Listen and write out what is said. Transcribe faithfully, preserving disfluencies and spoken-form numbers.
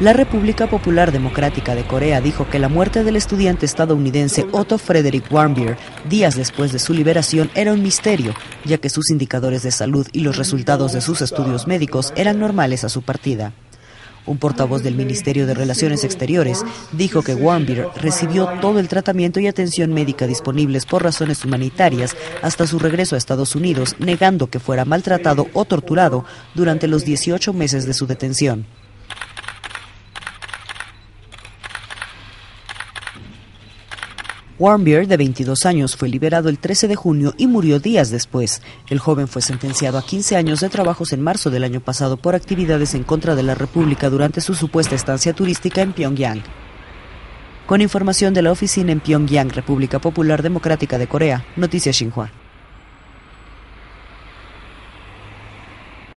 La República Popular Democrática de Corea dijo que la muerte del estudiante estadounidense Otto Frederick Warmbier, días después de su liberación, era un misterio, ya que sus indicadores de salud y los resultados de sus estudios médicos eran normales a su partida. Un portavoz del Ministerio de Relaciones Exteriores dijo que Warmbier recibió todo el tratamiento y atención médica disponibles por razones humanitarias hasta su regreso a Estados Unidos, negando que fuera maltratado o torturado durante los dieciocho meses de su detención. Warmbier, de veintidós años, fue liberado el trece de junio y murió días después. El joven fue sentenciado a quince años de trabajos en marzo del año pasado por actividades en contra de la República durante su supuesta estancia turística en Pyongyang. Con información de la oficina en Pyongyang, República Popular Democrática de Corea, Noticias Xinhua.